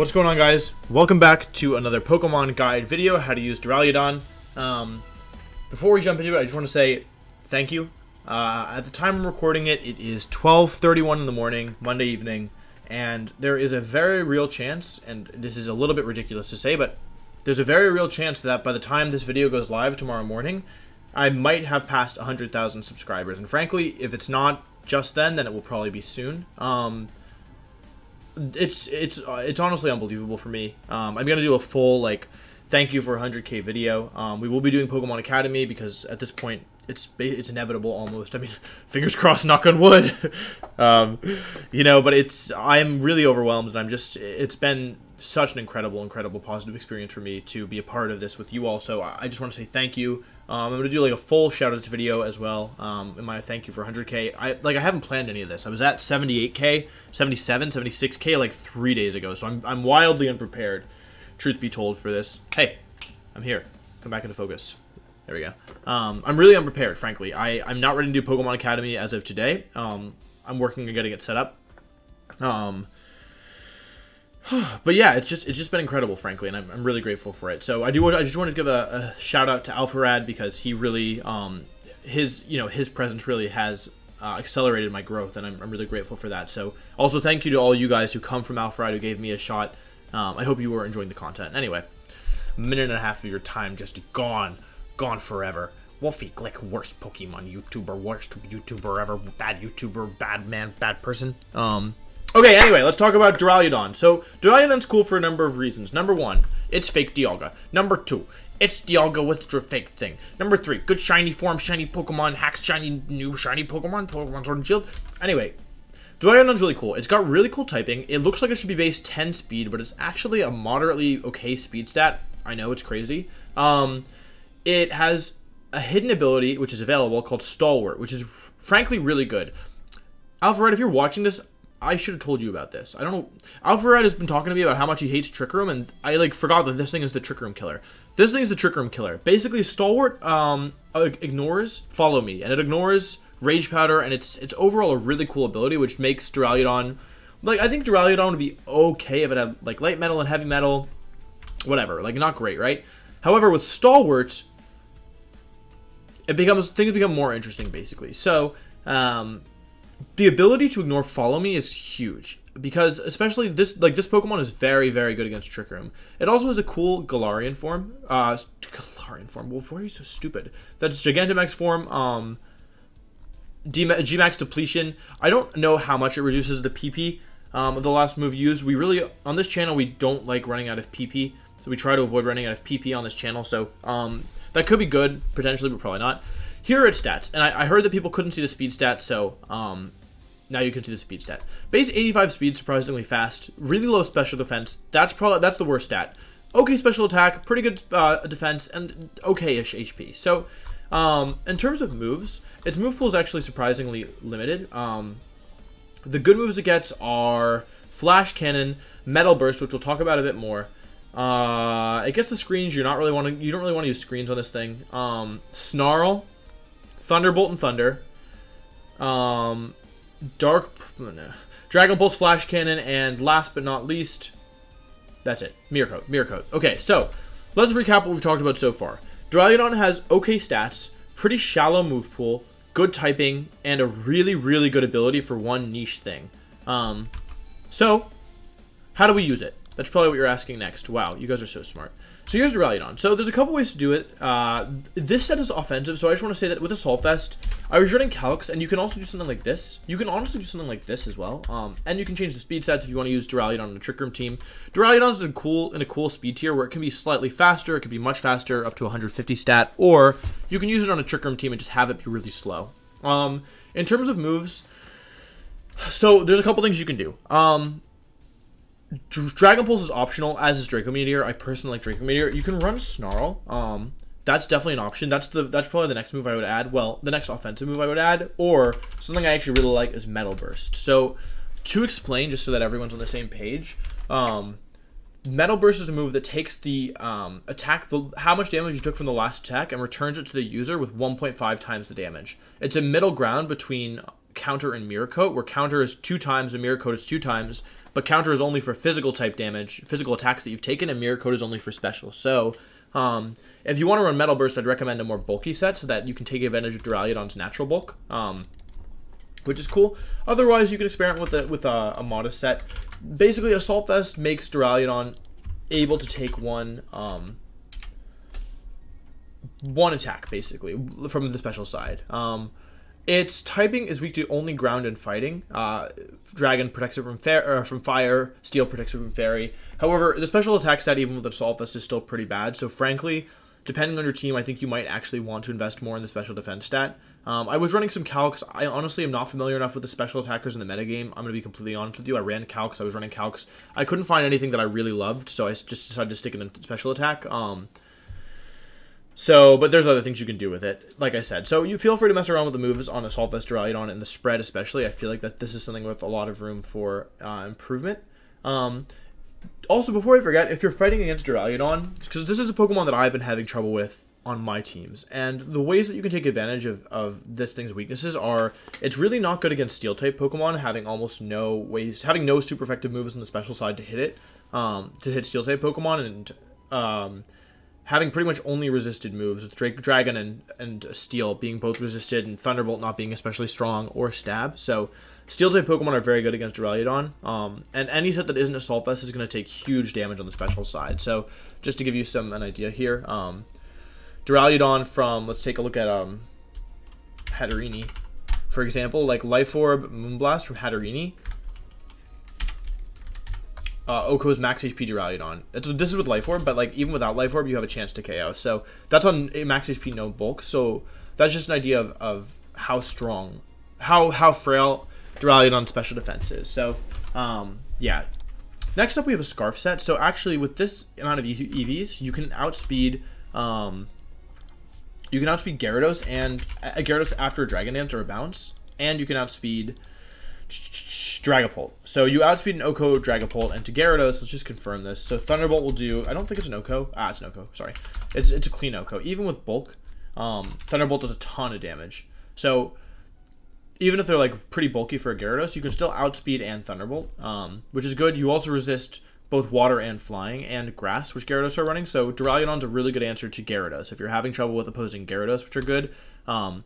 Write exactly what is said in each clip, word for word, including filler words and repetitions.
What's going on, guys? Welcome back to another Pokemon Guide video, how to use Duraludon. Um, before we jump into it, I just want to say thank you. Uh, at the time I'm recording it, it is twelve thirty-one in the morning, Monday evening, and there is a very real chance, and this is a little bit ridiculous to say, but there's a very real chance that by the time this video goes live tomorrow morning, I might have passed one hundred thousand subscribers. And frankly, if it's not just then, then it will probably be soon. Um... It's it's uh, it's honestly unbelievable for me. Um, I'm gonna do a full like thank you for one hundred K video. Um, we will be doing Pokemon Academy because at this point it's it's inevitable almost. I mean, fingers crossed, knock on wood. um, you know, but it's I'm really overwhelmed and I'm just it's been such an incredible, incredible positive experience for me to be a part of this with you all. So I just want to say thank you. Um, I'm gonna do like a full shout outs video as well. Um, in my thank you for one hundred K. I like I haven't planned any of this. I was at seventy-eight K, seventy-seven, seventy-six K like three days ago. So I'm I'm wildly unprepared. Truth be told, for this. Hey, I'm here. Come back into focus. There we go. Um, I'm really unprepared, frankly. I I'm not ready to do Pokemon Academy as of today. Um, I'm working on getting it set up. Um. But yeah, it's just it's just been incredible, frankly, and I'm, I'm really grateful for it. So I do I just wanted to give a, a shout out to Alpharad because he really um his you know his presence really has uh, accelerated my growth, and I'm, I'm really grateful for that. So also thank you to all you guys who come from Alpharad who gave me a shot. Um, I hope you were enjoying the content. Anyway, a minute and a half of your time just gone, gone forever. Wolfie Glick, worst Pokemon YouTuber, worst YouTuber ever, bad YouTuber, bad man, bad person. Um. Okay, anyway, let's talk about Duraludon. So, Duraludon's cool for a number of reasons. Number one, it's fake Dialga. Number two, it's Dialga with the fake thing. Number three, good shiny form, shiny Pokemon, hacks, shiny new shiny Pokemon, Pokemon Sword and Shield. Anyway, Duraludon's really cool. It's got really cool typing. It looks like it should be base ten speed, but it's actually a moderately okay speed stat. I know, it's crazy. Um, it has a hidden ability, which is available, called Stalwart, which is frankly really good. Alpharad, if you're watching this, I should have told you about this. I don't know. Alpharad has been talking to me about how much he hates Trick Room, and I like forgot that this thing is the Trick Room killer. This thing is the Trick Room killer. Basically, Stalwart um, ignores Follow Me, and it ignores Rage Powder, and it's it's overall a really cool ability, which makes Duraludon, like I think Duraludon would be okay if it had like light metal and heavy metal, whatever. Like not great, right? However, with Stalwart, it becomes things become more interesting basically. So. Um, The ability to ignore Follow Me is huge because especially this like this Pokemon is very very good against Trick Room. It also has a cool Galarian form. Uh, Galarian form. Well, why are you so stupid? That's Gigantamax form. Um, G Max depletion. I don't know how much it reduces the P P um, of the last move used. We really on this channel we don't like running out of P P, so we try to avoid running out of P P on this channel. So um, that could be good potentially, but probably not. Here are its stats, and I, I heard that people couldn't see the speed stat, so um, now you can see the speed stat. Base eighty-five speed, surprisingly fast. Really low special defense. That's probably that's the worst stat. Okay, special attack, pretty good uh, defense, and okay-ish H P. So, um, in terms of moves, its move pool is actually surprisingly limited. Um, the good moves it gets are Flash Cannon, Metal Burst, which we'll talk about a bit more. Uh, it gets the screens. You're not really want to. You don't really want to use screens on this thing. Um, Snarl. Thunderbolt and Thunder, um, Dark, no, Dragon Pulse, Flash Cannon, and last but not least, that's it, Mirror Coat, Mirror Coat. Okay, so, let's recap what we've talked about so far. Duraludon has okay stats, pretty shallow move pool, good typing, and a really, really good ability for one niche thing. Um, so, how do we use it? That's probably what you're asking next. Wow, you guys are so smart. So here's Duraludon. So there's a couple ways to do it. Uh, this set is offensive, so I just want to say that with Assault Vest, I was running Calyx, and you can also do something like this. You can honestly do something like this as well. Um, and you can change the speed stats if you want to use Duraludon on the Trick Room team. Duraludon's in a cool in a cool speed tier where it can be slightly faster, it can be much faster, up to one hundred fifty stat, or you can use it on a Trick Room team and just have it be really slow. Um, in terms of moves, so there's a couple things you can do. Um... Dragon Pulse is optional, as is Draco Meteor. I personally like Draco Meteor. You can run Snarl. Um, that's definitely an option. That's the that's probably the next move I would add. Well, the next offensive move I would add, or something I actually really like is Metal Burst. So, to explain, just so that everyone's on the same page, um, Metal Burst is a move that takes the um, attack, the, how much damage you took from the last attack, and returns it to the user with one point five times the damage. It's a middle ground between Counter and Mirror Coat, where Counter is two times and Mirror Coat is two times. but counter is only for physical type damage, physical attacks that you've taken, and Mirror Coat is only for special. So um, if you want to run Metal Burst, I'd recommend a more bulky set so that you can take advantage of Duraludon's natural bulk, um, which is cool. Otherwise, you can experiment with, a, with a, a modest set. Basically, Assault Vest makes Duraludon able to take one... Um, one attack basically from the special side. Um its typing is weak to only ground and fighting. Uh dragon protects it from fair from fire, steel protects it from fairy. However, the special attack set, even with Assault Vest, is still pretty bad, so frankly, depending on your team, I think you might actually want to invest more in the special defense stat. um I was running some calcs. I honestly am not familiar enough with the special attackers in the metagame. I'm gonna be completely honest with you. I ran calcs, I was running calcs, I couldn't find anything that I really loved, so I just decided to stick in a special attack. um So, but there's other things you can do with it, like I said. So you feel free to mess around with the moves on Assault Vest, Duraludon, and the spread especially. I feel like that this is something with a lot of room for uh, improvement. Um, also, before I forget, if you're fighting against Duraludon, because this is a Pokemon that I've been having trouble with on my teams, and the ways that you can take advantage of, of this thing's weaknesses are, it's really not good against Steel-type Pokemon, having almost no ways, having no super effective moves on the special side to hit it, um, to hit Steel-type Pokemon, and... Um, having pretty much only resisted moves, with Drake, Dragon and, and Steel being both resisted and Thunderbolt not being especially strong, or Stab. So Steel-type Pokemon are very good against Duraludon, um, and any set that isn't Assault Vest is going to take huge damage on the special side. So just to give you some an idea here, um, Duraludon from, let's take a look at um, Hatterene, for example, like Life Orb, Moonblast from Hatterene. Uh, Oko's max H P Duraludon. It's, this is with Life Orb, but like even without Life Orb, you have a chance to K O. So that's on max H P, no bulk. So that's just an idea of, of how strong, how how frail Duraludon special defense is. So um, yeah. Next up, we have a Scarf set. So actually, with this amount of E Vs, you can outspeed um, you can outspeed Gyarados and uh, Gyarados after a Dragon Dance or a Bounce, and you can outspeed Dragapult. So you outspeed an Oko, Dragapult, and to Gyarados, let's just confirm this. So Thunderbolt will do, I don't think it's an Oko. Ah, it's an Oko, sorry. It's it's a clean Oko. Even with bulk, um, Thunderbolt does a ton of damage. So even if they're like pretty bulky for a Gyarados, you can still outspeed and Thunderbolt, um, which is good. You also resist both water and flying and grass, which Gyarados are running. So Duraludon's a really good answer to Gyarados. If you're having trouble with opposing Gyarados, which are good, um,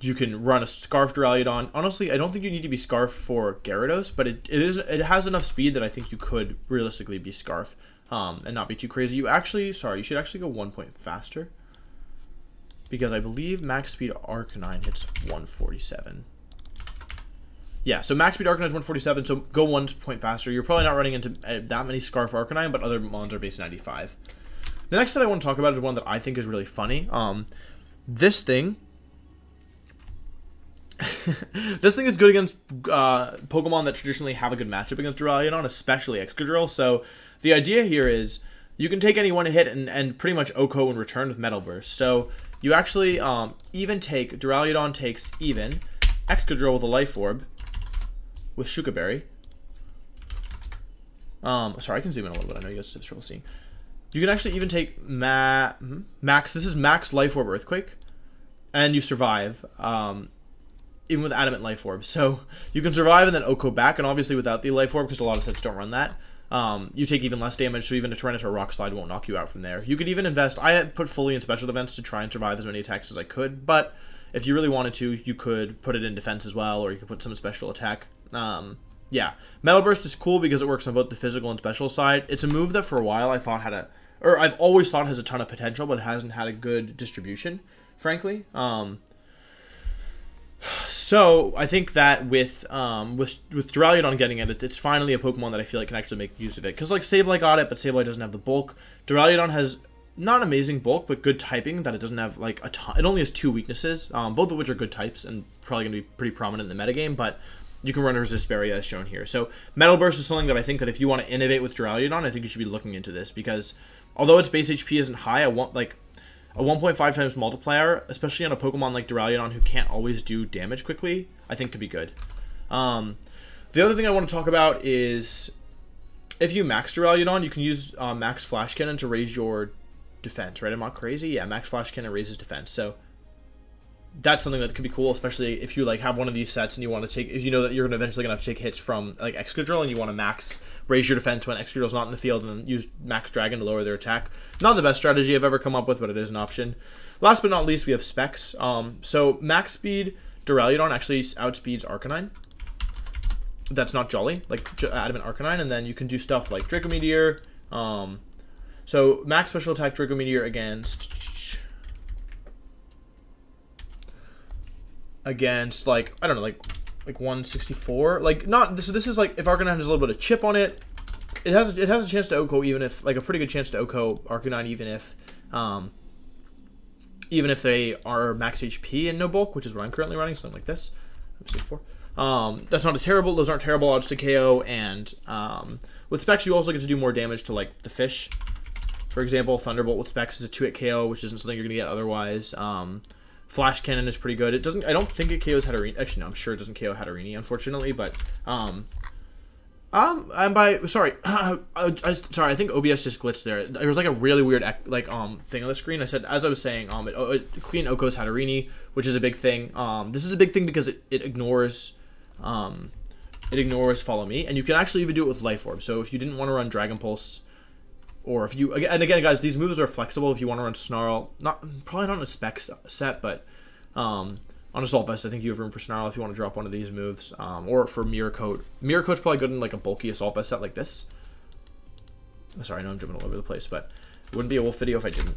you can run a Scarf Duraludon. Honestly, I don't think you need to be Scarf for Gyarados, but it, it is it has enough speed that I think you could realistically be Scarf um, and not be too crazy. You actually, sorry, you should actually go one point faster, because I believe max speed Arcanine hits one forty-seven. Yeah, so max speed Arcanine is one forty-seven, so go one point faster. You're probably not running into that many Scarf Arcanine, but other mons are base ninety-five. The next set I want to talk about is one that I think is really funny. Um, this thing... this thing is good against uh, Pokemon that traditionally have a good matchup against Duraludon, especially Excadrill. So the idea here is you can take any one hit and, and pretty much Oko in return with Metal Burst. So you actually um, even take, Duraludon takes even, Excadrill with a Life Orb, with Shuka Berry. Um, sorry, I can zoom in a little bit. I know you guys are still seeing. You can actually even take ma Max, this is Max Life Orb Earthquake, and you survive. Um... Even with Adamant Life Orb. So you can survive and then Oko back, and obviously without the Life Orb, because a lot of sets don't run that, um, you take even less damage, so even a Tyranitar Rock Slide won't knock you out from there. You could even invest, I put fully in special defense to try and survive as many attacks as I could, but if you really wanted to, you could put it in defense as well, or you could put some special attack. Um, yeah, Metal Burst is cool because it works on both the physical and special side. It's a move that for a while I thought had a, or I've always thought has a ton of potential, but it hasn't had a good distribution, frankly. Um... So I think that with um, with with Duraludon getting it, it's finally a Pokemon that I feel like can actually make use of it. Because like Sableye got it, but Sableye doesn't have the bulk. Duraludon has not amazing bulk, but good typing that it doesn't have like a ton. It only has two weaknesses, um, both of which are good types and probably going to be pretty prominent in the metagame. But you can run a Resist Barrier as shown here. So Metal Burst is something that I think that if you want to innovate with Duraludon, I think you should be looking into this, because although its base H P isn't high, I want like. A one point five times multiplier, especially on a Pokemon like Duraludon who can't always do damage quickly, I think could be good. Um, the other thing I want to talk about is if you max Duraludon, you can use uh, max Flash Cannon to raise your defense, right? I'm not crazy? Yeah, max Flash Cannon raises defense. So that's something that could be cool, especially if you like have one of these sets and you want to take, if you know that you're gonna eventually gonna have to take hits from like Excadrill and you want to max raise your defense when Excadrill's not in the field and then use max Dragon to lower their attack. Not the best strategy I've ever come up with, but it is an option. Last but not least, we have specs. Um, so max speed Duraludon actually outspeeds Arcanine. That's not jolly, like Adamant Arcanine, and then you can do stuff like Draco Meteor. Um, so max special attack Draco Meteor against. Against like I don't know like like one sixty-four, like not this this is like if Arcanine has a little bit of chip on it, it has it has a chance to O K O, even if like a pretty good chance to O K O Arcanine, even if um even if they are max H P and no bulk, which is what I'm currently running, something like this. Um that's not a terrible those aren't terrible odds to K O, and um with specs you also get to do more damage to like the fish. For example, Thunderbolt with specs is a two hit K O, which isn't something you're gonna get otherwise. Um Flash Cannon is pretty good. It doesn't. I don't think it K Os Hatterene. Actually, no. I'm sure it doesn't K O Hatterene, unfortunately. But um, um, I'm by. Sorry, I, I, sorry. I think O B S just glitched there. There was like a really weird like um thing on the screen. I said as I was saying um, it, it clean O K Os Hatterene, which is a big thing. Um, this is a big thing because it it ignores, um, it ignores Follow Me, and you can actually even do it with Life Orb. So if you didn't want to run Dragon Pulse. Or if you, and again, guys, these moves are flexible. If you want to run Snarl, not probably not on a spec set, but um, on Assault Vest, I think you have room for Snarl if you want to drop one of these moves. Um, or for Mirror Coat. Mirror Coat's probably good in like a bulky Assault Vest set like this. Sorry, I know I'm jumping all over the place, but it wouldn't be a Wolf video if I didn't.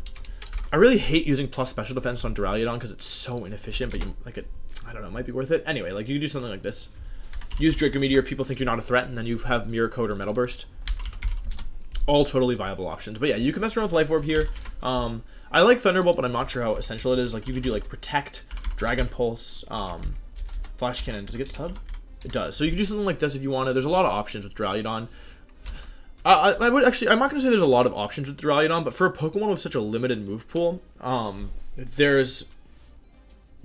I really hate using plus special defense on Duraludon because it's so inefficient, but you, like it, I don't know, it might be worth it. Anyway, like you can do something like this. Use Draco Meteor, people think you're not a threat, and then you have Mirror Coat or Metal Burst. All totally viable options. But yeah, you can mess around with Life Orb here. Um, I like Thunderbolt, but I'm not sure how essential it is. Like, you could do, like, Protect, Dragon Pulse, um, Flash Cannon. Does it get sub? It does. So you can do something like this if you want to. There's a lot of options with Duraludon. I, I, I would actually... I'm not going to say there's a lot of options with Duraludon, but for a Pokemon with such a limited move pool, um, there's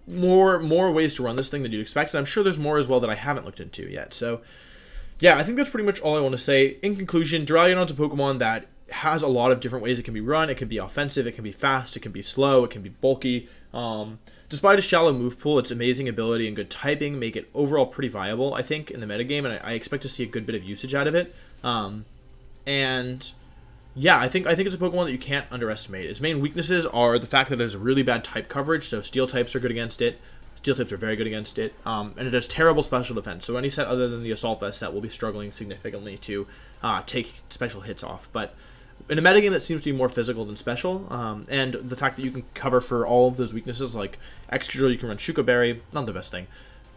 more, more ways to run this thing than you'd expect. And I'm sure there's more as well that I haven't looked into yet. So... yeah, I think that's pretty much all I want to say. In conclusion, Duraludon's a Pokemon that has a lot of different ways it can be run. It can be offensive, it can be fast, it can be slow, it can be bulky. Um, despite a shallow move pool, its amazing ability and good typing make it overall pretty viable, I think, in the metagame, and I, I expect to see a good bit of usage out of it. Um, and yeah, I think I think it's a Pokemon that you can't underestimate. Its main weaknesses are the fact that it has really bad type coverage, so Steel types are good against it. Steel types are very good against it, um, and it has terrible special defense, so any set other than the Assault Vest set will be struggling significantly to uh, take special hits off. But in a metagame that seems to be more physical than special, um, and the fact that you can cover for all of those weaknesses, like Excadrill, you can run Shuka Berry, not the best thing.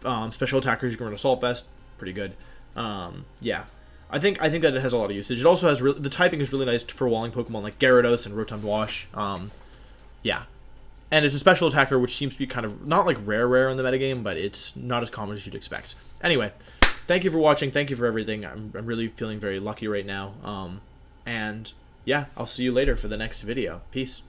Um, special attackers, you can run Assault Vest, pretty good. Um, yeah, I think I think that it has a lot of usage. It also has, re the typing is really nice for walling Pokemon like Gyarados and Rotom Wash, um, yeah. And it's a special attacker, which seems to be kind of, not like rare rare in the metagame, but it's not as common as you'd expect. Anyway, thank you for watching. Thank you for everything. I'm, I'm really feeling very lucky right now. Um, and yeah, I'll see you later for the next video. Peace.